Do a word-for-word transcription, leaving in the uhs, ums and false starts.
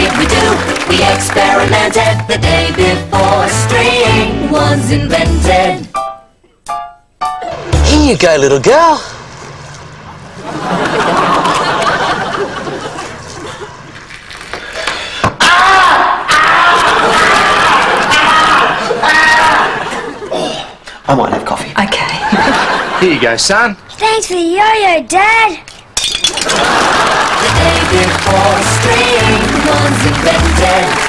did we do? We experimented the day before string was invented. In you go, little girl. I might have coffee. Okay. Here you go, son. Thanks for the yo-yo, Dad. The day before string was invented.